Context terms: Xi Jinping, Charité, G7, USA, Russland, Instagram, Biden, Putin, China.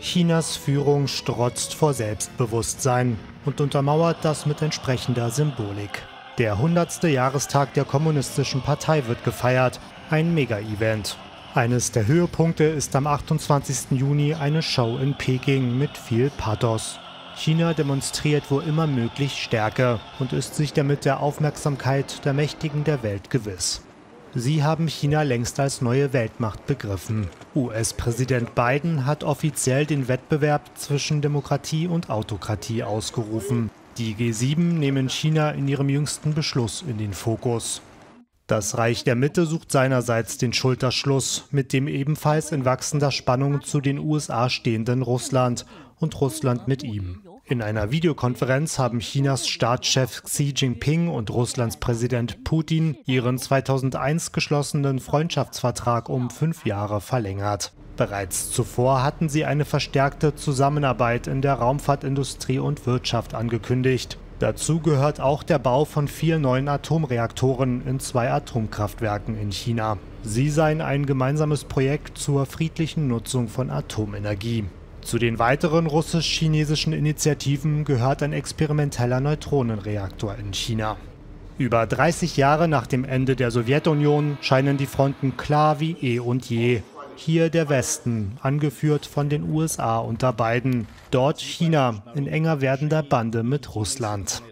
Chinas Führung strotzt vor Selbstbewusstsein und untermauert das mit entsprechender Symbolik. Der 100. Jahrestag der Kommunistischen Partei wird gefeiert, ein Mega-Event. Eines der Höhepunkte ist am 28. Juni eine Show in Peking mit viel Pathos. China demonstriert wo immer möglich Stärke und ist sich damit der Aufmerksamkeit der Mächtigen der Welt gewiss. Sie haben China längst als neue Weltmacht begriffen. US-Präsident Biden hat offiziell den Wettbewerb zwischen Demokratie und Autokratie ausgerufen. Die G7 nehmen China in ihrem jüngsten Beschluss in den Fokus. Das Reich der Mitte sucht seinerseits den Schulterschluss mit dem ebenfalls in wachsender Spannung zu den USA stehenden Russland und Russland mit ihm. In einer Videokonferenz haben Chinas Staatschef Xi Jinping und Russlands Präsident Putin ihren 2001 geschlossenen Freundschaftsvertrag um 5 Jahre verlängert. Bereits zuvor hatten sie eine verstärkte Zusammenarbeit in der Raumfahrtindustrie und Wirtschaft angekündigt. Dazu gehört auch der Bau von 4 neuen Atomreaktoren in 2 Atomkraftwerken in China. Sie seien ein gemeinsames Projekt zur friedlichen Nutzung von Atomenergie. Zu den weiteren russisch-chinesischen Initiativen gehört ein experimenteller Neutronenreaktor in China. Über 30 Jahre nach dem Ende der Sowjetunion scheinen die Fronten klar wie eh und je. Hier der Westen, angeführt von den USA unter Biden. Dort China, in enger werdender Bande mit Russland.